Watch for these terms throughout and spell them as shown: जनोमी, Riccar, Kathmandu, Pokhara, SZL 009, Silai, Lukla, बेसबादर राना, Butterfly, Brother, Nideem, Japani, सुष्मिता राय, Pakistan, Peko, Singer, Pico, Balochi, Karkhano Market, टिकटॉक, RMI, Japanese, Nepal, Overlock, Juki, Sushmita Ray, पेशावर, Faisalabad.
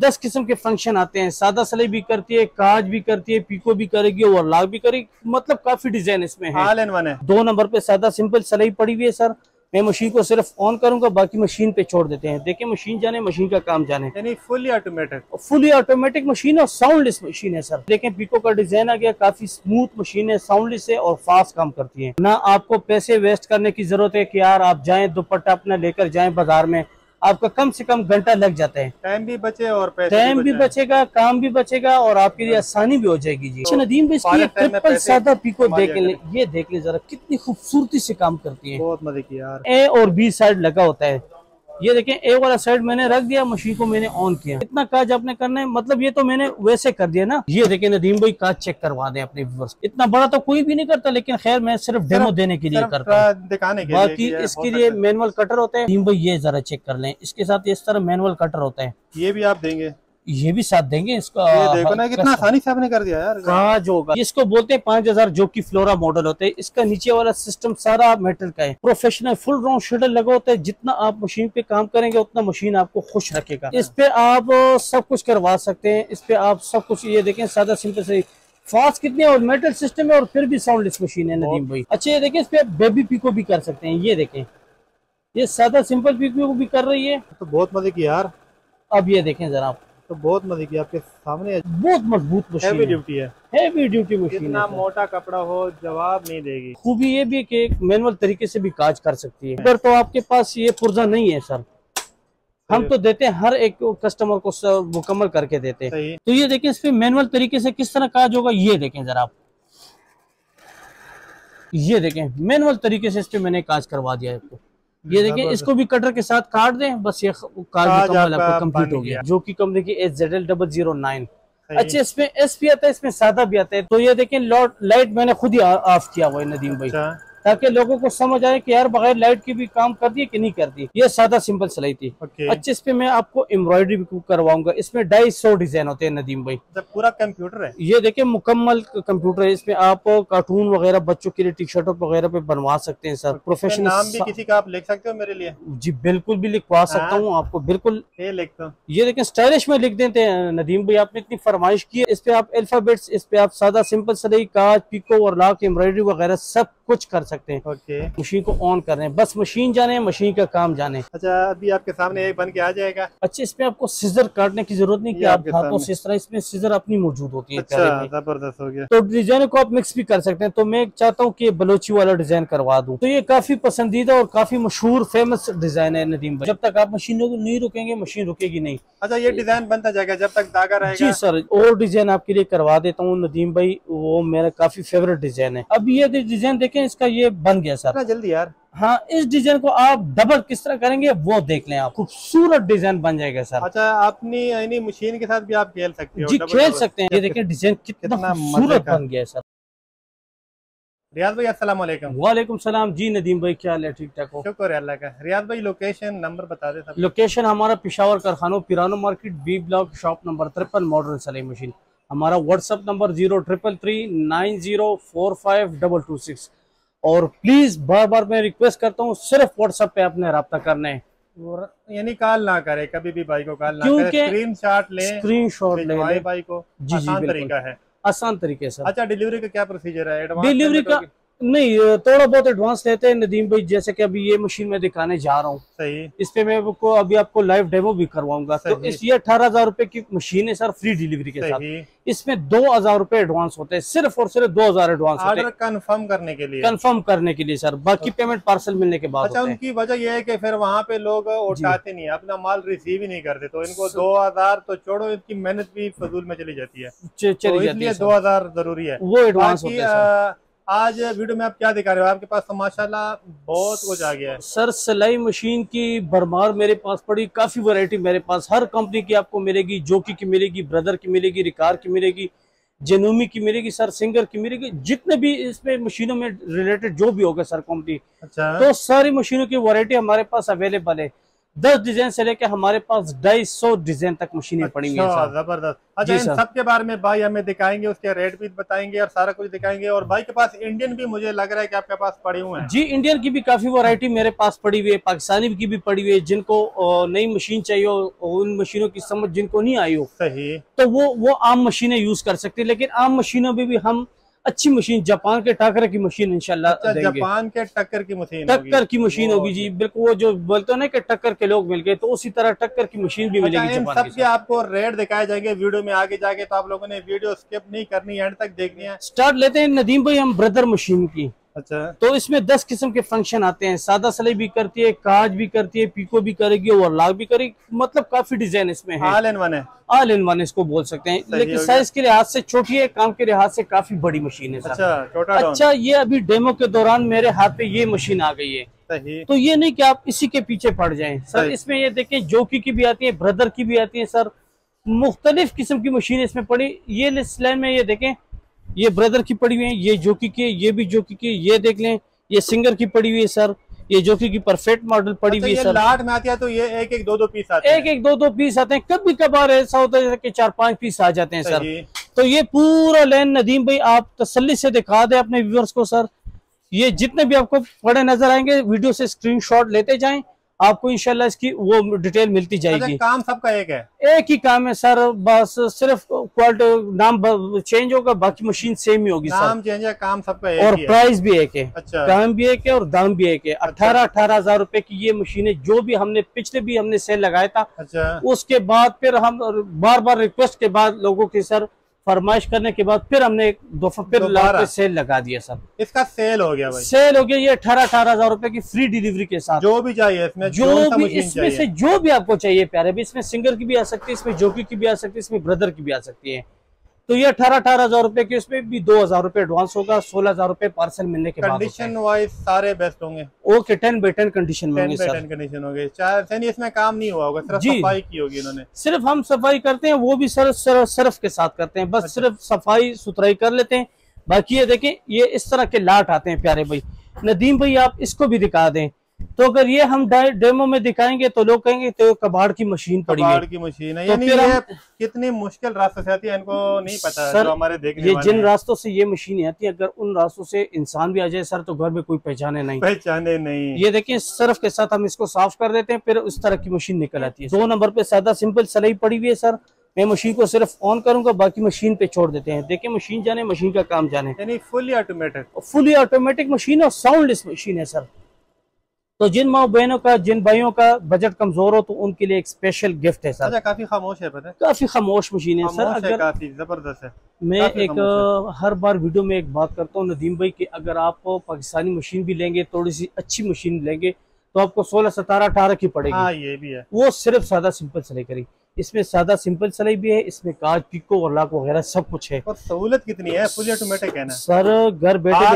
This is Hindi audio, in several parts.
10 किस्म के फंक्शन आते हैं, सादा सलाई भी करती है, काज भी करती है, पीको भी करेगी, ओवरलॉक भी करेगी, मतलब काफी डिजाइन इसमें है। ऑल इन वन है। 2 नंबर पे सादा सिंपल सलाई पड़ी हुई है सर, मैं मशीन को सिर्फ ऑन करूंगा, बाकी मशीन पे छोड़ देते हैं, देखिए मशीन जाने, मशीन का काम जाने। यानी fully automatic, fully automatic machine और साउंडलेस मशीन है सर। देखें पीको का डिजाइन आ गया, काफी स्मूथ मशीन है, साउंडलेस है और फास्ट काम करती है। ना आपको पैसे वेस्ट करने की जरूरत है कि यार आप जाए दुपट्टा अपना लेकर जाए बाजार में, आपका कम से कम घंटा लग जाता है, टाइम भी बचे और पैसे भी बचेगा, काम भी बचेगा और आपके लिए आसानी भी हो जाएगी जी। नदीम भाई इसकी ट्रिपल सादा पीको देख लें, ये देख लें जरा कितनी खूबसूरती से काम करती है, बहुत मजे की यार। ए और बी साइड लगा होता है, ये देखें ए वाला साइड मैंने रख दिया, मशीन को मैंने ऑन किया, इतना काज आपने करना है, मतलब ये तो मैंने वैसे कर दिया ना। ये देखें नदीम भाई काज चेक करवा दें अपने व्यूअर्स, इतना बड़ा तो कोई भी नहीं करता, लेकिन खैर मैं सिर्फ डेमो देने के लिए करता हूं, दिखाने के लिए। बाकी इसके लिए मैनुअल कटर होता है, नदीम भाई ये जरा चेक कर लें, इसके साथ इस तरह मैनुअल कटर होता है, ये भी आप देंगे, ये भी साथ देंगे। इसका देखो ना कितना आसानी से आपने कर दिया यार, काज होगा। इसको बोलते हैं 5000 जो की फ्लोरा मॉडल होते हैं, इसका नीचे वाला सिस्टम सारा मेटल का है, प्रोफेशनल फुल राउंड शेडर लगा होता है, जितना आप मशीन पे काम करेंगे उतना मशीन आपको खुश रखेगा। इस पे आप सब कुछ करवा सकते हैं, इस पे आप सब कुछ, ये देखें सादा सिंपल से फास्ट कितने और मेटल सिस्टम है और फिर भी साउंडलेस मशीन है नदीम भाई। अच्छा ये देखें इस पे आप बेबी पीको भी कर सकते हैं, ये देखें ये सादा सिंपल पीको भी कर रही है, तो बहुत मजे की यार। अब ये देखें जरा आप, तो बहुत मजे की आपके सामने, बहुत मजबूत मशीन, हैवी ड्यूटी है, हैवी ड्यूटी मशीन, इतना मोटा कपड़ा हो जवाब नहीं देगी। खूबी ये भी है कि एक मैनुअल तरीके से भी काज कर सकती है। अगर तो आपके पास ये पुर्जा नहीं है सर, हम तो देते हैं हर एक कस्टमर को मुकम्मल करके देते हैं। तो ये देखें इस पे मैनुअल तरीके से किस तरह काज होगा, ये देखें जरा आप, ये देखें मैनुअल तरीके से इस पे मैंने काज करवा दिया आपको। ये देखिए इसको भी कटर के साथ काट दें, बस ये काज आपका कंप्लीट हो गया। जो कि कंपनी की SZL 009। अच्छा इसमें एस भी आता है, इसमें सादा भी आता है। तो ये देखें लाइट मैंने खुद ही ऑफ किया हुआ है नदीम भाई, ताकि लोगों को समझ आए कि यार बगैर लाइट की भी काम करती है कि नहीं करती। ये सादा सिंपल सिलाई थी। अच्छा इस पे मैं आपको एम्ब्रॉयडरी भी करवाऊंगा, इसमें 250 डिजाइन होते हैं नदीम भाई, पूरा कंप्यूटर है। ये देखें मुकम्मल कंप्यूटर है, इसमें आप कार्टून वगैरह बच्चों के लिए टी शर्ट वगैरह पे बनवा सकते हैं सर। प्रोफेशनल नाम भी किसी का आप लिख सकते हो मेरे लिए? जी बिल्कुल भी लिखवा सकता हूँ आपको, बिल्कुल लिखता हूँ। ये देखें स्टाइलिश में लिख देते हैं नदीम भाई, आपने इतनी फरमाइश की है। इस पे आप अल्फाबेट्स, इस पे आप सादा सिंपल सिलाई, काज, पिको और लाख, एम्ब्रॉयडरी वगैरह सब कुछ कर सकते हैं। मशीन को ऑन कर रहे हैं, बस मशीन जाने, मशीन का काम जाने। अच्छा अभी आपके सामने एक बन के आ जाएगा। अच्छा इसमें आपको सीजर काटने की जरूरत नहीं कि आप हाथों से इस तरह, इसमें सीजर अपनी मौजूद होती है। अच्छा जबरदस्त हो गया। तो डिजाइन को आप मिक्स भी कर सकते हैं, तो मैं चाहता हूँ कि बलोची वाला डिजाइन करवा दूं। तो ये काफी पसंदीदा और काफी मशहूर फेमस डिजाइन है नदीम भाई। जब तक आप मशीन नहीं रुकेंगे मशीन रुकेगी नहीं। अच्छा ये डिजाइन बनता जाएगा जब तक धागा रहेगा। जी सर और डिजाइन आपके लिए करवा देता हूँ नदीम भाई, वो मेरा काफी फेवरेट डिजाइन है। अब ये डिजाइन देखें, इसका ये बन गया सर जल्दी यार। हाँ इस डिजाइन को आप डबल किस तरह करेंगे वो देख लें आप, खूबसूरत डिजाइन बन जाएगा सर। अच्छा अपनी यानी मशीन के साथ भी आप खेल सकते हो? जी खेल सकते हैं। ये देखें डिजाइन कितना खूबसूरत बन गया सर। रियाज भाई अस्सलाम वालेकुम। वालेकुम सलाम। जी नदीम भाई क्या हाल है? ठीक ठाक हो, शुक्र है अल्लाह का। रियाज भाई लोकेशन नंबर बता दे। लोकेशन हमारा पेशावर कारखानों पिरानो market, B block, shop number 53, modern सिलाई मशीन। हमारा व्हाट्सअप नंबर 03339045226। और प्लीज बार बार मैं रिक्वेस्ट करता हूँ सिर्फ व्हाट्सएप पे आपने रब्ता करना है, यानी कॉल ना करे कभी भी भाई को, कॉल ना करे, स्क्रीनशॉट ले भाई को। जी जी तरीका है, आसान तरीके से। अच्छा डिलीवरी का क्या प्रोसीजर है? डिलीवरी का नहीं, थोड़ा बहुत एडवांस लेते हैं नदीम भाई, जैसे कि अभी ये मशीन मैं दिखाने जा रहा हूँ। सही। इस पे मैं आपको अभी आपको लाइव डेमो भी करवाऊंगा। तो इस ये 18,000 रुपए की मशीन है सर, फ्री डिलीवरी के साथ। इसमें 2000 रुपए एडवांस होते हैं, सिर्फ और सिर्फ 2000 एडवांस होते हैं कंफर्म करने के लिए, सर। बाकी पेमेंट पार्सल मिलने के बाद। अच्छा उनकी वजह यह है कि फिर वहाँ पे लोग उठाते नहीं, अपना माल रिसीव ही नहीं करते, तो इनको 2000 तो छोड़ो, इनकी मेहनत भी फजूल में चली जाती है, इसलिए 2000 जरूरी है, वो एडवांस होता है। आज वीडियो में आप क्या दिखा रहे हो? आपके पास तो माशाल्लाह बहुत कुछ आ गया है सर। सिलाई मशीन की भरमार मेरे पास पड़ी, काफी वैरायटी मेरे पास, हर कंपनी की आपको मिलेगी। जोकी की मिलेगी, ब्रदर की मिलेगी, रिकार की मिलेगी, जनोमी की मिलेगी सर, सिंगर की मिलेगी, जितने भी इसमें मशीनों में रिलेटेड जो भी होगा सर कंपनी। अच्छा। तो सारी मशीनों की वैरायटी हमारे पास अवेलेबल है। 10 डिजाइन से लेकर हमारे पास 250 डिजाइन तक मशीनें पड़ी हुई हैं। जबरदस्त। अच्छा, इन सब के बारे में भाई हमें दिखाएंगे, उसके रेट भी बताएंगे और सारा कुछ दिखाएंगे। और भाई के पास इंडियन भी मुझे लग रहा है कि आपके पास पड़े हुए हैं। जी, इंडियन की भी काफी वैरायटी मेरे पास पड़ी हुई है, पाकिस्तानी की भी पड़ी हुई है। जिनको नई मशीन चाहिए, उन मशीनों की समझ जिनको नहीं आई हो सही, तो वो आम मशीनें यूज कर सकते हैं। लेकिन आम मशीनों में भी हम अच्छी मशीन, जापान के टक्कर की मशीन इंशाल्लाह देंगे। जापान के टक्कर की मशीन होगी जी, बिल्कुल। वो जो बोलते ना कि टक्कर के लोग मिल गए, तो उसी तरह टक्कर की मशीन भी मिलेगी। इन सब के आपको रेट दिखाए जाएंगे वीडियो में आगे जाके, तो आप लोगों ने वीडियो स्किप नहीं करनी, एंड तक देखनी है। स्टार्ट लेते हैं नदीम भाई हम ब्रदर मशीन की। अच्छा, तो इसमें 10 किस्म के फंक्शन आते हैं। सादा सलाई भी करती है, काज भी करती है, पीको भी करेगी, ओवरलॉक भी करेगी, मतलब काफी डिजाइन इसमें है। ऑल इन वन इसको बोल सकते हैं। लेकिन साइज के लिहाज से छोटी है, काम के लिहाज से काफी बड़ी मशीन है। अच्छा, ये अभी डेमो के दौरान मेरे हाथ पे ये मशीन आ गई है, तो ये नहीं कि आप इसी के पीछे पड़ जाएं सर। इसमें ये देखें, जोकी की भी आती है, ब्रदर की भी आती है सर, मुख्तलिफ किस्म की मशीन इसमें पड़ी। ये स्लैम में ये देखें, ये ब्रदर की पड़ी हुई है, ये जोकी की, ये भी जोकी की, ये देख लें, ये सिंगर की पड़ी हुई है सर, ये जोकी की परफेक्ट मॉडल पड़ी हुई है सर। लाट में आती है तो ये एक एक दो दो पीस आते हैं। कभी कभार ऐसा होता है कि 4-5 पीस आ जाते हैं सर। तो ये पूरा लाइन नदीम भाई आप तसल्ली से दिखा दे अपने व्यूअर्स को सर। ये जितने भी आपको बड़े नजर आएंगे, वीडियो से स्क्रीनशॉट लेते जाएं, आपको इंशाल्लाह इसकी वो डिटेल मिलती जाएगी। काम सबका एक है, एक ही काम है सर, बस सिर्फ क्वालिटी नाम चेंज होगा, बाकी मशीन सेम ही होगी सर। नाम चेंज है, काम सबका एक है और प्राइस भी एक है। अच्छा, काम भी एक है और दाम भी एक है। 18,000 रुपए की ये मशीनें जो भी हमने पिछले सेल लगाया था। अच्छा, उसके बाद फिर हम बार रिक्वेस्ट के बाद लोगों की सर फरमाइश करने के बाद फिर हमने फिर सेल लगा दिया सर। इसका सेल हो गया भाई, सेल हो गया। ये 18,000 रुपए की फ्री डिलीवरी के साथ। जो भी चाहिए इसमें, इसमें से जो भी आपको चाहिए प्यारे भी, इसमें सिंगर की भी आ सकती है, इसमें जोकी की भी आ सकती है, इसमें ब्रदर की भी आ सकती है। तो ये 18,000 रुपए की, उसमें भी 2,000 रुपए एडवांस होगा, 16,000 रुपए पार्सल मिलने के बाद। कंडीशन वाइज सारे बेस्ट होंगे। ओके, 10/10 कंडीशन में होंगे सर। 10/10 कंडीशन होंगे। इसमें काम नहीं हुआ होगा, सिर्फ सफाई की होगी इन्होंने। सिर्फ हम सफाई करते हैं, वो भी सर सर्फ के साथ करते हैं, बस सिर्फ सफाई सुथराई कर लेते हैं। बाकी ये देखें, ये इस तरह के लाट आते हैं प्यारे भाई। नदीम भाई आप इसको भी दिखा दें, तो अगर ये हम डेमो में दिखाएंगे तो लोग कहेंगे तो कबाड़ की मशीन पड़ी है। कबाड़ की मशीन है, यानी ये कितनी मुश्किल रास्तों से आती है, इनको नहीं पता सर। तो हमारे देखने ये जिन रास्तों से ये मशीन आती है, अगर उन रास्तों से इंसान भी आ जाए सर, तो घर में कोई पहचाने नहीं। ये देखिए, सर्फ के साथ हम इसको साफ कर देते हैं, फिर उस तरह की मशीन निकल आती है। 2 नंबर पे सादा सिंपल सलाई पड़ी हुई है सर। मैं मशीन को सिर्फ ऑन करूंगा, बाकी मशीन पे छोड़ देते हैं। देखिए, मशीन जाने, मशीन का काम जाने। यानी फुली ऑटोमेटिक मशीन और साउंडलेस मशीन है सर। तो जिन माओ बहनों का, जिन भाइयों का बजट कमजोर हो, तो उनके लिए एक स्पेशल गिफ्ट है सर। अच्छा, काफी खामोश है, पता है, काफी खामोश मशीन है सर। अगर काफी जबरदस्त है, मैं एक हर बार वीडियो में एक बात करता हूँ नदीम भाई की, अगर आप पाकिस्तानी मशीन भी लेंगे, थोड़ी सी अच्छी मशीन लेंगे, तो आपको 16, 17, 18 की पड़ेगी। हाँ, ये भी है। वो सिर्फ सादा सिंपल सलाई करेगी, इसमें सादा सिंपल सलाई भी है, इसमें काज, पिको और लाक वगैरह सब कुछ है। और सहूलत कितनी है, फुल ऑटोमेटिक है ना सर। घर बैठे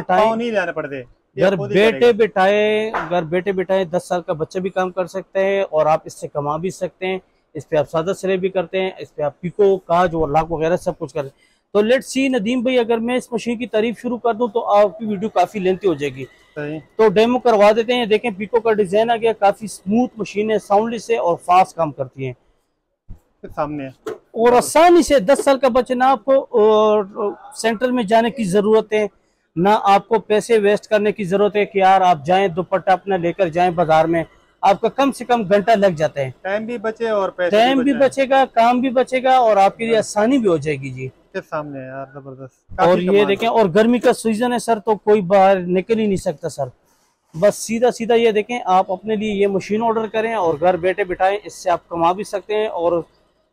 बिठाए 10 साल का बच्चा भी काम कर सकते हैं, और आप इससे कमा भी सकते हैं। इस पे आप सादा सिलाई भी करते हैं, इस पे आप पिको, काज और लाक वगैरह सब कुछ करें। तो लेट्स सी नदीम भाई, अगर मैं इस मशीन की तारीफ शुरू कर दूं तो आपकी वीडियो काफी लेंथी हो जाएगी। तो डेमो करवा देते हैं। देखें, पिको का डिजाइन आ गया, काफी स्मूथ मशीन है, साउंडलेस है और फास्ट काम करती है सामने, और आसानी से 10 साल का बच्चा, ना आपको सेंटर में जाने की जरूरत है, ना आपको पैसे वेस्ट करने की जरूरत है कि यार आप जाएं दुपट्टा अपना लेकर जाएं बाजार में, आपका कम से कम घंटा लग जाता है। टाइम भी बचे और पैसे टाइम भी बचेगा, काम भी बचेगा, और आपके लिए आसानी भी हो जाएगी जी। सामने यार जबरदस्त। और ये देखें, और गर्मी का सीजन है सर, तो कोई बाहर निकल ही नहीं सकता सर, बस सीधा ये देखें, आप अपने लिए ये मशीन ऑर्डर करें और घर बैठे बिठाएं, इससे आप कमा भी सकते हैं और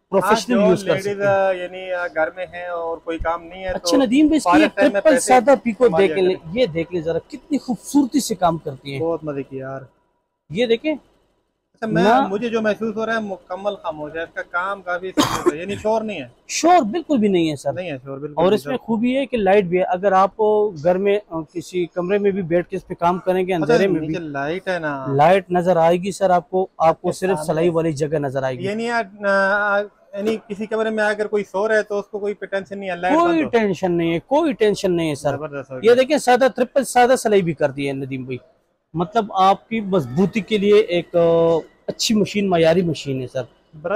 प्रोफेशनल यूज कर सकते हैं। यानी घर में हैं और कोई काम नहीं है। अच्छा नदीम भाई, इसकी ट्रिपल सादा पीको देख लें, ये देख लें जरा, कितनी खूबसूरती से काम करती है, बहुत मजे की यार। ये देखें, अच्छा, मुझे जो महसूस हो रहा है, मुकम्मल खामोश है, इसका काम काफी स्मूथ है, यानी शोर नहीं है। शोर बिल्कुल भी नहीं है सर, नहीं है शोर बिल्कुल। और इसमें खूबी है कि लाइट भी है, अगर आप घर में किसी कमरे में भी बैठ के इस पे काम करेंगे, अंधेरे में भी लाइट है ना, लाइट नजर आएगी सर आपको सिर्फ सलाई वाली जगह नजर आएगी। यानी किसी कमरे में अगर कोई सो रहा है तो उसको कोई टेंशन नहीं है, कोई टेंशन नहीं है सर। ये देखिए, सादा ट्रिपल सादा सलाई भी करती है नदीम भाई, मतलब आपकी मजबूती के लिए एक अच्छी मशीन, मयारी मशीन है सर।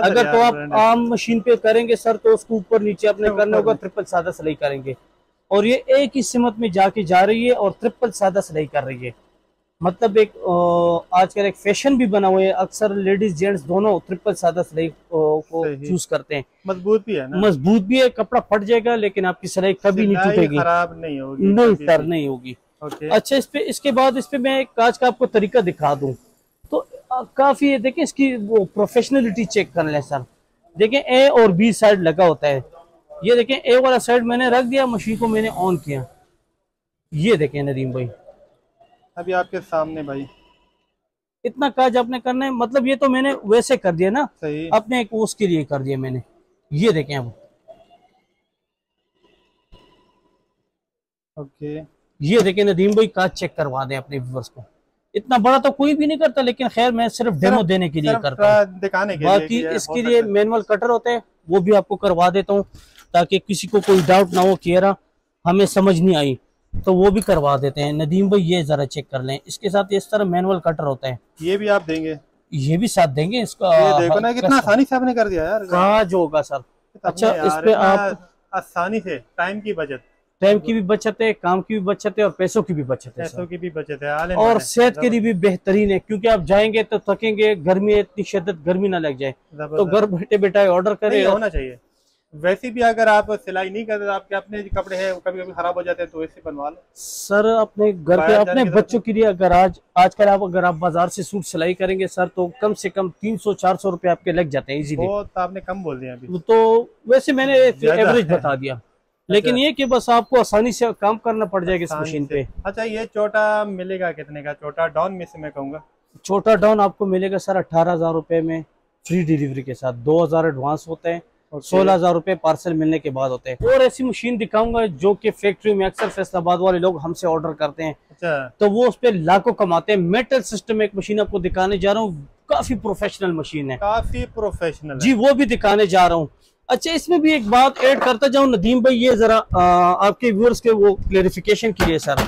अगर तो आप आम मशीन पे करेंगे सर तो उसको ऊपर नीचे अपने करना होगा, ट्रिपल सादा सिलाई करेंगे। और ये एक ही सिमत में जाके जा रही है और ट्रिपल सादा सिलाई कर रही है, मतलब एक आजकल एक फैशन भी बना हुआ है, अक्सर लेडीज जेंट्स दोनों ट्रिपल सादा सिलाई को चूज करते हैं। मजबूत भी है ना, मजबूत भी है, कपड़ा फट जाएगा लेकिन आपकी सिलाई कभी नहीं टूटेगी, खराब नहीं होगी, नहीं सर नहीं होगी। अच्छा इस पे, इसके बाद इस पे मैं एक काज का आपको तरीका दिखा दूं तो काफी है। देखिए इसकी वो प्रोफेशनलिटी चेक कर लें सर। देखें ए और बी साइड लगा होता है, ये देखें ए वाला साइड मैंने रख दिया, मशीन को मैंने ऑन किया, ये देखें नदीम भाई अभी आपके सामने भाई इतना काज आपने करना है, मतलब ये तो मैंने वैसे कर दिया ना, अपने एक उसके लिए कर दिया मैंने, ये देखें आप ओके। ये देखें नदीम भाई काज चेक करवा दें अपने व्यूअर्स को, इतना बड़ा तो कोई भी नहीं करता लेकिन खैर मैं सिर्फ डेमो देने के लिए करता हूं, दिखाने के लिए। बाकी इसके लिए मैनुअल कटर होते हैं वो भी आपको करवा देता हूं ताकि किसी को कोई डाउट ना हो कि यार हमें समझ नहीं आई, तो वो भी करवा देते हैं। नदीम भाई ये जरा चेक कर लें, इसके साथ इस तरह मैनुअल कटर होता है, ये भी आप देंगे, ये भी साथ देंगे। इसका देखो ना कितना आसानी से आपने कर दिया यार, काज होगा सर। अच्छा इस पे आप आसानी से टाइम की बचत, टाइम की भी बचत है, काम की भी बचत है और पैसों की भी बचत है, पैसों की भी बचत है और सेहत के लिए भी बेहतरीन है, क्योंकि आप जाएंगे तो थकेंगे, गर्मी इतनी शदत गर्मी ना लग जाए, तो घर बैठे बैठे ऑर्डर करें होना चाहिए। वैसे भी अगर आप सिलाई नहीं करते आपके अपने कपड़े हैं कभी कभी खराब हो जाते हैं तो ऐसे बनवा लो सर अपने घर पे अपने बच्चों के लिए। अगर आजकल आप अगर आप बाजार से सूट सिलाई करेंगे सर तो कम से कम 300-400 रुपए आपके लग जाते हैं इजीली। आपने कम बोल दिया अभी तो, वैसे मैंने एवरेज बता दिया लेकिन ये कि बस आपको आसानी से काम करना पड़ जाएगा इस मशीन पे। अच्छा ये छोटा मिलेगा कितने का? छोटा डाउन में से मैं कहूँगा छोटा डाउन आपको मिलेगा सर 18,000 रुपए में फ्री डिलीवरी के साथ, 2,000 एडवांस होते हैं, 16,000 रुपए पार्सल मिलने के बाद होते हैं। और ऐसी मशीन दिखाऊंगा जो कि फैक्ट्री में अक्सर फैसलाबाद वाले लोग हमसे ऑर्डर करते हैं। अच्छा। तो वो उस पर लाखों कमाते हैं। मेटल सिस्टम एक मशीन आपको दिखाने जा रहा हूँ, काफी प्रोफेशनल मशीन है, काफी प्रोफेशनल जी, वो भी दिखाने जा रहा हूँ। अच्छा इसमें भी एक बात ऐड करता जाऊं नदीम भाई, ये जरा आपके व्यूअर्स के वो क्लेरिफिकेशन के लिए सर।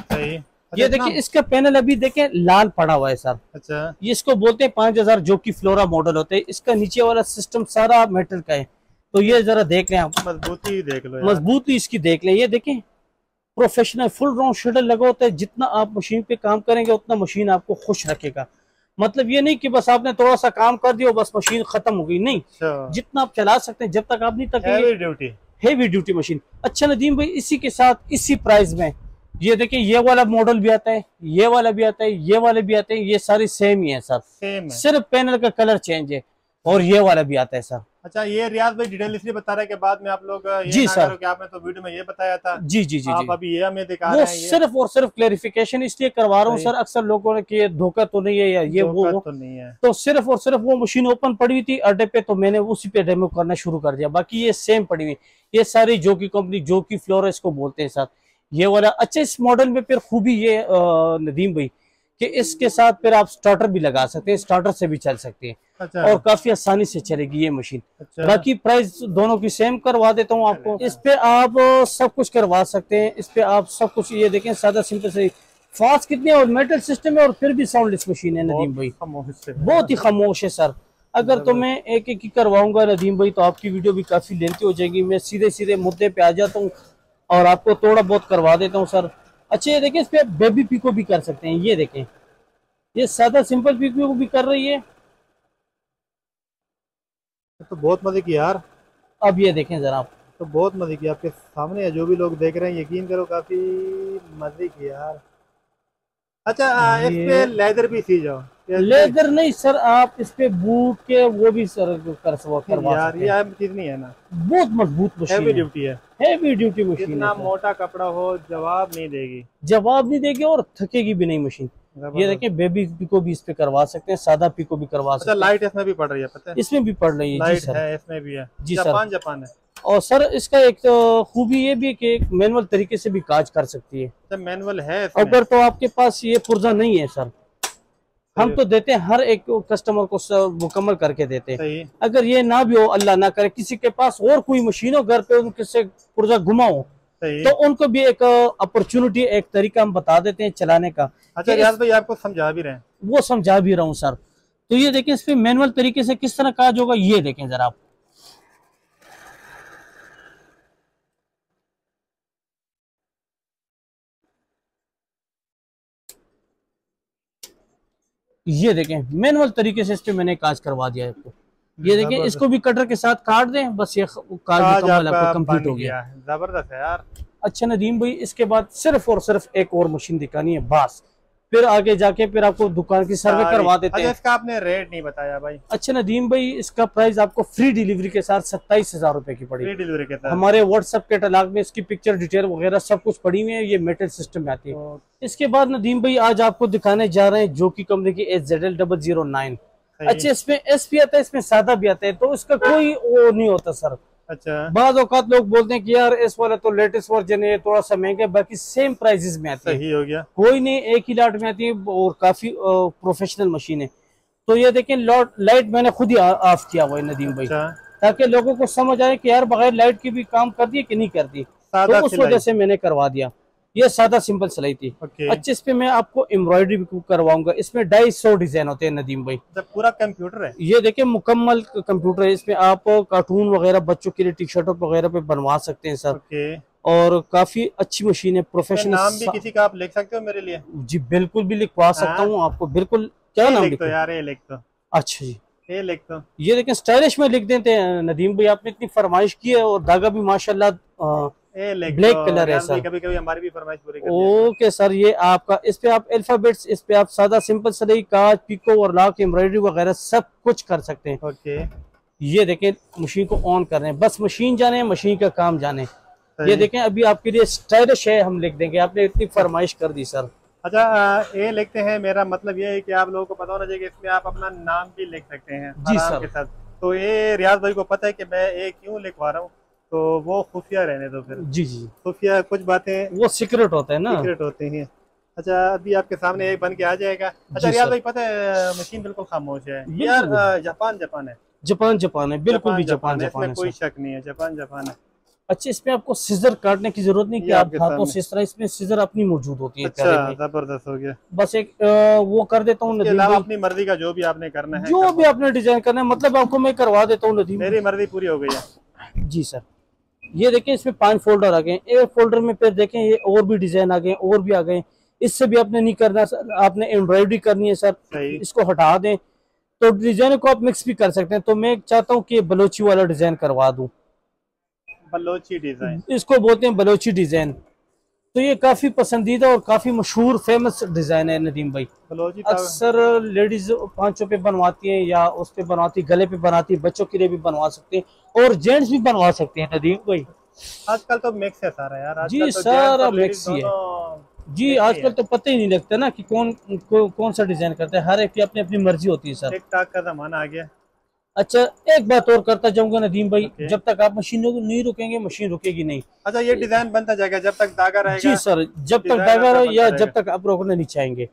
ये देखिए इसका पैनल अभी देखें लाल पड़ा हुआ है सर। अच्छा। ये इसको बोलते हैं 5000 जो कि फ्लोरा मॉडल होते हैं, इसका नीचे वाला सिस्टम सारा मेटल का है। तो ये जरा देख लें आप, मजबूती देख लो, मजबूती इसकी देख लें। ये देखें प्रोफेशनल फुल राउंड शेडर लगा होता है, जितना आप मशीन पे काम करेंगे उतना मशीन आपको खुश रखेगा। मतलब ये नहीं कि बस आपने थोड़ा सा काम कर दिया बस मशीन खत्म हो गई, नहीं, जितना आप चला सकते हैं जब तक आप नहीं थकेंगे, हेवी ड्यूटी मशीन। अच्छा नदीम भाई इसी के साथ इसी प्राइस में ये देखिए ये वाला मॉडल भी आता है, ये वाला भी आता है, ये वाले भी आते हैं, ये सारे सेम ही है सर, सेम है, सिर्फ पैनल का कलर चेंज है। और ये वाला भी आता है सर। अच्छा ये रियाज भाई डिटेल इसलिए बता रहा है कि बाद में आप लोग जी सर कि आपने तो वीडियो में ये बताया था, जी जी जी, आप अभी ये हमें दिखा रहे हैं, सिर्फ और सिर्फ क्लेरिफिकेशन इसलिए करवा रहा हूँ सर, अक्सर लोगों ने कि धोखा तो नहीं है या ये वो तो नहीं है, तो सिर्फ और सिर्फ वो मशीन ओपन पड़ी हुई थी अड्डे पे तो मैंने उसी पे डेमो करना शुरू कर दिया। बाकी ये सेम पड़ी हुई, ये सारी जोकी कंपनी, जोकी फ्लोरा इसको बोलते हैं सर, ये वाला। अच्छा इस मॉडल में फिर खूबी ये नदीम भाई कि इसके साथ फिर आप स्टार्टर भी लगा सकते हैं, स्टार्टर से भी चल सकते हैं। अच्छा। और काफी आसानी से चलेगी ये मशीन। अच्छा। बाकी प्राइस दोनों की सेम करवा देता हूँ आपको। इस पे आप सब कुछ करवा सकते हैं, इस पे आप सब कुछ, ये देखें सादा सिंपल से, फास्ट कितनी है और मेटल सिस्टम है और फिर भी साउंडलेस मशीन है नदीम भाई, बहुत ही खामोश है सर। अगर तो मैं एक एक ही करवाऊंगा नदीम भाई तो आपकी वीडियो भी काफी लेंथी हो जाएगी, मैं सीधे सीधे मुद्दे पे आ जाता हूँ और आपको थोड़ा बहुत करवा देता हूँ सर। अच्छा ये देखें इस पे आप बेबी पीको भी कर सकते हैं, ये देखें ये सादा सिंपल पीको भी कर रही है, तो बहुत मजे की यार। अब ये देखें जरा आप, तो बहुत मजे की आपके सामने है, जो भी लोग देख रहे हैं यकीन करो काफी मजे की यार। अच्छा इस पे लेदर भी सी जाओ, लेदर नहीं सर आप इस पे बूट के वो भी सर कर सकते यार, ये चीज नहीं है ना, बहुत मजबूत मशीन, हैवी ड्यूटी है, हैवी ड्यूटी मशीन, इतना मोटा कपड़ा हो जवाब नहीं देगी, जवाब नहीं देगी और थकेगी भी नहीं मशीन। ये देखिए बेबी पिको भी इस पे करवा सकते हैं, सादा पिको भी करवा सकते हैं। लाइट इसमें भी पड़ रही है, पता है इसमें भी पड़ रही है, लाइट है इसमें भी है, जी जापान जापान है। और सर इसका एक तो खूबी ये भी है कि मैनुअल तरीके से भी काज कर सकती है, तो मैनुअल है अगर तो आपके पास ये पुर्जा नहीं है सर, हम तो देते हैं हर एक कस्टमर को मुकम्मल करके देते हैं। अगर ये ना भी हो, अल्लाह ना करे किसी के पास और कोई मशीन हो घर पे, उनके से पुर्जा घुमा हो तो उनको भी एक अपॉर्चुनिटी, एक तरीका हम बता देते हैं चलाने का। अच्छा रियाज भाई आपको समझा भी रहे हैं, वो समझा भी रहा हूँ सर। तो ये देखें इस पर मैनुअल तरीके से किस तरह काज होगा, ये देखें जरा आप। ये देखें मैनुअल तरीके से इस पर मैंने काज करवा दिया है आपको। ये देखें इसको भी कटर के साथ काट दें, बस ये काज आपका कंप्लीट हो गया। जबरदस्त है यार। अच्छा नदीम भाई, इसके बाद सिर्फ और सिर्फ एक और मशीन दिखानी है बस, फिर आगे जाके फिर आपको दुकान की सर्वे करवा देते हैं। इसका आपने रेट नहीं बताया भाई। अच्छा नदीम भाई, इसका प्राइस आपको फ्री डिलीवरी के साथ 27,000 रुपए की पड़ी। फ्री डिलीवरी के साथ हमारे व्हाट्सएप कैटलॉग में इसकी पिक्चर डिटेल वगैरह सब कुछ पड़ी हुई है, ये मेटल सिस्टम में आती है। इसके बाद नदीम भाई आज आपको दिखाने जा रहे हैं जो की कंपनी की SZL 009। अच्छा इसमें एस भी आता है, इसमें सादा भी आता है, तो इसका कोई वो नहीं होता सर। अच्छा बाद औकात लोग बोलते हैं कि यार एस वाला तो लेटेस्ट वर्जन है, थोड़ा सा महंगा है, बाकी सेम प्राइसेस में आती है। सही हो गया, कोई नहीं, एक ही लॉट में आती है और काफी प्रोफेशनल मशीन है। तो ये देखें लॉट लाइट मैंने खुद ही ऑफ किया हुआ है नदीम भाई, ताकि लोगों को समझ आए कि यार बगैर लाइट की भी काम करती है कि नहीं करती, तो उस वजह से मैंने करवा दिया। ये सादा सिंपल सिलाई थी। अच्छे इस पे मैं आपको एम्ब्रॉयडरी भी करवाऊंगा। इसमें 250 डिजाइन होते हैं नदीम भाई, पूरा कंप्यूटर है। ये देखिए मुकम्मल कंप्यूटर है, इसमें आप कार्टून वगैरह बच्चों के लिए टी शर्टों वगैरह पे बनवा सकते हैं सर, और काफी अच्छी मशीन है, प्रोफेशनल। नाम भी किसी का आप लिख सकते हो मेरे लिए? जी बिल्कुल भी लिखवा सकता हूँ आपको, बिल्कुल। क्या नाम लिखो यार? ये लिख दो। अच्छा जी ये लिख दो। ये देखिए स्टाइलिश में लिख देते हैं नदीम भाई, आपने इतनी फरमाइश की है, और धागा भी माशाल्लाह ब्लैक कलर है सर। कभी कभी हमारी भी फरमाइश पूरी करते हैं। ओके सर, ये आपका इस पे आप अल्फाबेट्स, इस पे आप सादा सिंपल सिलाई, काज, पिको और लाक, एम्ब्रॉयडरी वगैरह सब कुछ कर सकते हैं। ओके ये देखें मशीन को ऑन कर रहे हैं, बस मशीन जाने, मशीन का काम जाने। ये देखें अभी आपके लिए स्टाइलिश है हम लिख देंगे, आपने इतनी फरमाइश कर दी सर। अच्छा ये लिखते हैं, मेरा मतलब ये है कि आप लोगों को पता होना चाहिए, इसमें आप अपना नाम भी लिख सकते हैं जी सर। तो ये रियाज भाई को पता है कि मैं ये क्यों लिखवा रहा हूँ, तो वो खुफिया रहने दो फिर। जी जी खुफिया, कुछ बातें वो सीक्रेट होते हैं ना, सीक्रेट होते हैं। अच्छा अभी आपके सामने एक बन के आ जाएगा। अच्छा यार भाई पता है मशीन बिल्कुल खामोश है यार, जापान है, बिल्कुल भी जापान है, कोई शक नहीं है, जापान है। अच्छा इसमें आपको सीजर काटने की जरूरत नहीं कि आप हाथों से इस तरह, इसमें सीजर अपनी मौजूद होती है। अच्छा जबरदस्त हो गया। बस एक वो कर देता हूँ नदीम भाई, अपनी मर्जी का जो भी आपने करना है, जो भी आपने डिजाइन करना है, मतलब आपको मैं करवा देता हूँ नदीम, मेरी मर्जी पूरी हो गई है जी सर। ये देखें इसमें 5 फोल्डर आ गए, एक फोल्डर में फिर देखें ये और भी डिजाइन आ गए, और भी आ गए। इससे भी आपने नहीं करना सर, आपने एम्ब्रॉयडरी करनी है सर, इसको हटा दें, तो डिजाइन को आप मिक्स भी कर सकते हैं। तो मैं चाहता हूँ कि बलोची वाला डिजाइन करवा दूं, बलोची डिजाइन इसको बोलते हैं, बलोची डिजाइन। तो ये काफी पसंदीदा और काफी मशहूर फेमस डिजाइन है नदीम भाई। अक्सर लेडीज पांचों पे बनवाती हैं या उस पे बनवाती, गले पे बनाती, बच्चों के लिए भी बनवा सकते हैं और जेंट्स भी बनवा सकते हैं नदीम भाई। आजकल तो मिक्स है सारा यार, आजकल जी तो सारा मिक्स ही है जी। आजकल तो पता ही नहीं लगता ना कि कौन सा डिजाइन करता है, हर एक की अपनी अपनी मर्जी होती है सर। टिकटॉक का जमाना आ गया। अच्छा एक बात और करता जाऊंगा नदीम भाई, जब तक आप मशीन नहीं रुकेंगे मशीन रुकेगी नहीं। अच्छा ये डिजाइन बनता जाएगा जब तक दागा रहेगा जी सर, जब तक दागा रहे या जब तक आप रोकना नहीं चाहेंगे।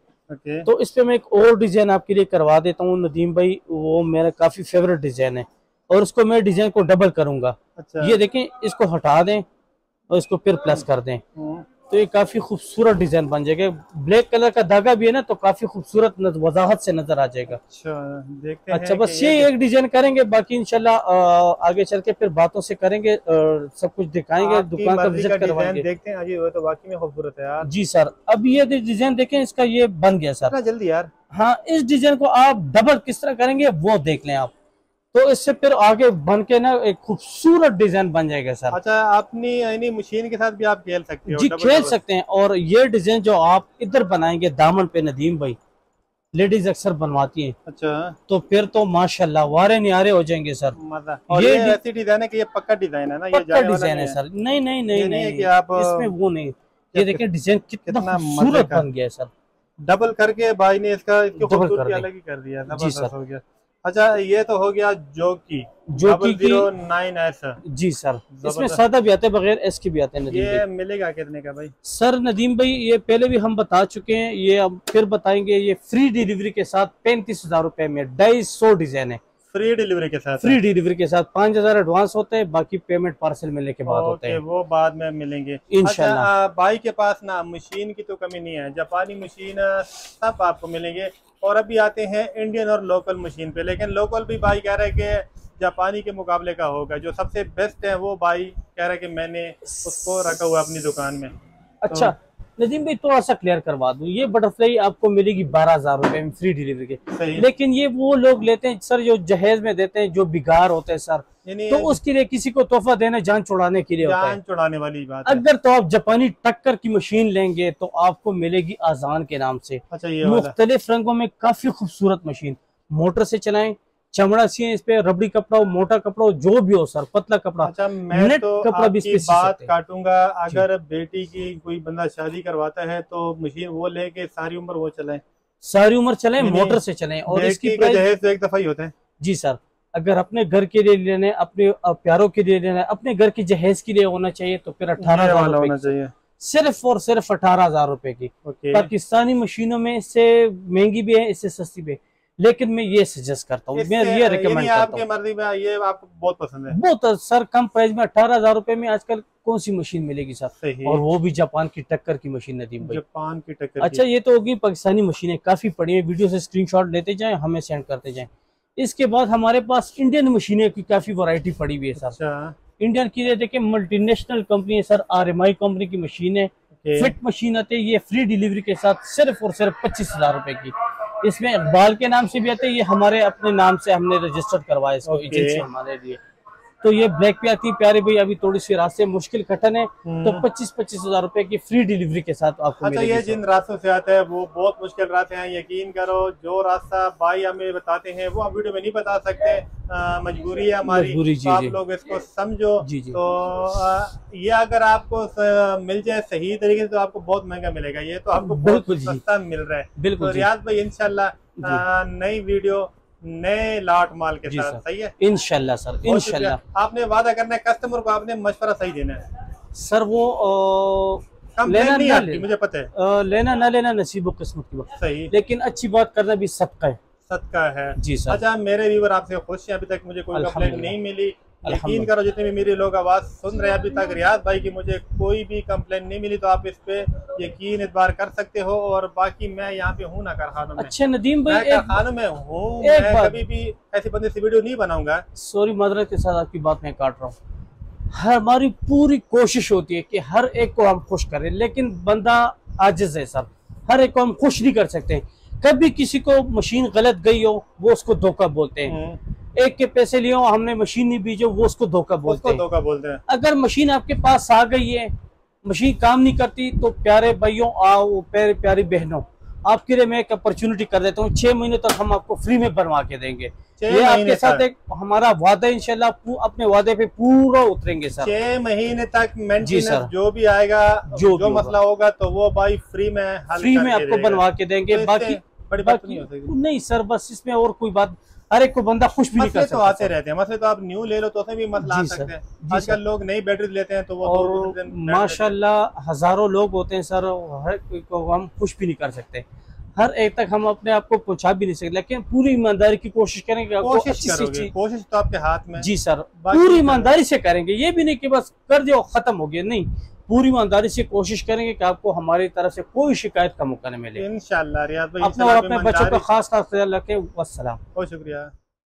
तो इस पे मैं एक और डिजाइन आपके लिए करवा देता हूँ नदीम भाई, वो मेरा काफी फेवरेट डिजाइन है और उसको मैं डिजाइन को डबल करूंगा। ये देखें इसको हटा दें और इसको फिर प्लस कर दें, तो ये काफी खूबसूरत डिजाइन बन जाएगा। ब्लैक कलर का धागा भी है ना, तो काफी खूबसूरत वजाहत से नजर आ जाएगा। अच्छा देखते हैं। अच्छा बस ये एक डिजाइन करेंगे, बाकी इंशाल्लाह आगे चल के फिर बातों से करेंगे, सब कुछ दिखाएंगे, दुकान का विजिट करवाएंगे, देखते हैं। अजी वो तो वाकई में खूबसूरत है यार जी सर। अब ये डिजाइन देखें, इसका ये बन गया सर जल्दी यार। हाँ इस डिजाइन को आप डबल किस तरह करेंगे वो देख लें आप, तो इससे फिर आगे बन के ना एक खूबसूरत डिजाइन बन जाएगा सर। अच्छा अपनी यानी मशीन के साथ भी आप खेल सकते हो जी, खेल सकते हैं। और ये डिजाइन जो आप इधर बनाएंगे दामन पे नदीम भाई, लेडीज अक्सर बनवाती हैं। अच्छा तो फिर तो माशाल्लाह वारे नियारे हो जाएंगे सर। मजा। और ये ऐसी डिजाइन है कि ये पक्का डिजाइन है ना, ये डिजाइन है सर। नहीं नहीं नहीं आप इसमें वो नहीं, ये देखें डिजाइन कितना खूबसूरत बन गया सर। डबल करके भाई ने इसका अलग ही कर दिया जी सर। अच्छा ये तो हो गया जोकी 009 है सर जी सर। इसमें सादा भी आते हैं, बगैर एस के भी आते हैं नदीम भाई। ये मिलेगा कितने का भाई? सर नदीम भाई ये पहले भी हम बता चुके हैं, ये अब फिर बताएंगे। ये फ्री डिलीवरी के साथ 35,000 रुपए में 250 डिजाइन है। फ्री डिलीवरी के साथ? फ्री डिलीवरी के साथ 5,000 एडवांस होते हैं, बाकी पेमेंट पार्सल मिलने के बाद होते हैं, वो बाद में मिलेंगे इंशाल्लाह। भाई के पास ना मशीन की तो कमी नहीं है, जापानी मशीन सब आपको मिलेंगे। और अभी आते हैं इंडियन और लोकल मशीन पे। लेकिन लोकल भी भाई कह रहे कि जापानी के मुकाबले का होगा, जो सबसे बेस्ट है वो भाई कह रहा है कि मैंने उसको रखा हुआ अपनी दुकान में। अच्छा नदीम भाई थोड़ा सा क्लियर करवा दूं, ये बटरफ्लाई आपको मिलेगी 12,000 रुपए में फ्री डिलीवरी के। लेकिन ये वो लोग लेते हैं सर जो जहेज में देते हैं, जो बिगार होते हैं सर, तो उसके लिए किसी को तोहफा देना जान छुड़ाने के लिए, जान छुड़ाने वाली बात है। अगर तो आप जापानी टक्कर की मशीन लेंगे तो आपको मिलेगी आजान के नाम से। अच्छा, मुख्तलिफ रंगों में काफी खूबसूरत मशीन, मोटर से चलाएं, चमड़ा सी इस पे, रबड़ी कपड़ा हो, मोटा कपड़ा हो, जो भी हो सर, पतला कपड़ा। अच्छा, मैं तो कपड़ा भी बात काटूंगा, अगर बेटी की कोई बंदा शादी करवाता है तो मशीन वो लेके सारी उम्र वो चलाएं, सारी उम्र चलाएं, मोटर से चलाएं। और इसकी दहेज तो एक दफा ही होता है जी सर। अगर अपने घर के लिए लेना है, अपने प्यारों के लिए लेना है, अपने घर के जहेज के लिए होना चाहिए तो फिर 18,000 सिर्फ और सिर्फ 18,000 रुपए की। पाकिस्तानी मशीनों में इससे महंगी भी है, इससे सस्ती भी है, लेकिन मैं ये सजेस्ट करता हूँ, मैं ये रिकमेंड करता हूँ। ये आपको बहुत पसंद है? बहुत सर, कम प्राइस में 18,000 रुपए में आजकल कौन सी मशीन मिलेगी सर, और वो भी जापान की टक्कर की मशीन। नदीम भाई जापान की टक्कर। अच्छा ये तो होगी पाकिस्तानी मशीनें, काफी पड़ी है, वीडियो से स्क्रीनशॉट लेते जाएं, हमें सेंड करते जाएं। इसके बाद हमारे पास इंडियन मशीनें की काफी वैरायटी पड़ी हुई है सर। इंडियन की देखिए मल्टीनेशनल कंपनी है सर, RMI कंपनी की मशीन है, फिट मशीन आती है, ये फ्री डिलीवरी के साथ सिर्फ और सिर्फ 25,000 रुपए की। इसमें इकबाल के नाम से भी आते हैं, ये हमारे अपने नाम से हमने रजिस्टर्ड करवाया इसको, एजेंसी हमारे लिए। तो ये ब्लैक पे आती है प्यारे भाई, अभी थोड़ी सी रास्ते मुश्किल कठिन है, तो 25,000 रुपए की फ्री डिलीवरी के साथ आपको। अच्छा ये जिन रास्तों से आता है वो बहुत मुश्किल रास्ते हैं, यकीन करो जो रास्ता भाई हमें बताते हैं वो हम वीडियो में नहीं बता सकते, मजबूरी है हमारी, तो आप लोग इसको समझो। तो ये अगर आपको मिल जाए सही तरीके से तो आपको बहुत महंगा मिलेगा, ये तो आपको बहुत सस्ता मिल रहा है। बिल्कुल रियाज भाई, इंशाल्लाह नई वीडियो नए लाट माल के साथ, सही है इंशाल्लाह सर, इंशाल्लाह। आपने वादा करना है कस्टमर को, आपने मशवरा सही देना है सर, वो लेना नहीं आती, मुझे पता है लेना ना लेना नसीब किस्मत की बात, सही, लेकिन अच्छी बात करना भी सदका है, सदका है जी सर। अच्छा मेरे व्यूअर आपसे खुश है, अभी तक मुझे कोई कंप्लेंट नहीं मिली, यकीन करो जितने भी मेरे लोग आवाज सुन रहे हैं अभी तक रियाज भाई की, मुझे कोई भी कंप्लेंट नहीं मिली, तो आप इस पे यकीन इतबार कर सकते हो। और बाकी मैं यहाँ पे हूँ ना कारखानों में। अच्छा नदीम भाई कारखानों में हूँ, कभी भी ऐसे बंदे से वीडियो नहीं बनाऊंगा, सॉरी मदरत के साथ आपकी बात मैं काट रहा हूँ। हमारी पूरी कोशिश होती है कि हर एक को हम खुश करें, लेकिन बंदा आजिज है सर, हर एक को हम खुश नहीं कर सकते। कभी किसी को मशीन गलत गई हो वो उसको धोखा बोलते हैं, एक के पैसे लिए हमने मशीन नहीं बीजो वो उसको धोखा बोलते हैं, धोखा बोलते हैं। अगर मशीन आपके पास आ गई है, मशीन काम नहीं करती, तो प्यारे भाइयों आओ, प्यारी बहनों, आपके लिए मैं एक अपॉर्चुनिटी कर देता हूँ, 6 महीने तक हम आपको फ्री में बनवा के देंगे, ये आपके साथ एक हमारा वादा है, इंशाल्लाह अपने वादे पे पूरा उतरेंगे सर। 6 महीने तक मेंटेनेंस जो भी आएगा, जो मसला होगा तो वो भाई फ्री में आपको बनवा के देंगे, बाकी बड़ी बात नहीं सर, बस इसमें और कोई बात, हर एक को बंदा खुश भी नहीं कर सकता। तो आते रहते हैं मसले, तो आप न्यू ले लो तो उसमें भी मसला आ सकते हैं, आजकल लोग नई बैटरी लेते हैं तो वो, और माशाल्लाह हजारों लोग होते हैं सर, हर कोई को हम खुश भी नहीं कर सकते, हर एक तक हम अपने आप को पहुंचा भी नहीं सकते, लेकिन पूरी ईमानदारी की कोशिश करेंगे, आपको अच्छी सी चीज, कोशिश तो आपके हाथ में जी सर, पूरी ईमानदारी से करेंगे, ये भी नहीं कि बस कर दो खत्म हो गया, नहीं, पूरी ईमानदारी से कोशिश करेंगे कि आपको हमारी तरफ से कोई शिकायत का मौका न मिले इंशाल्लाह। रियाज भाई अपने बच्चों का खास ख्याल रखें, वस्सलाम, बहुत शुक्रिया।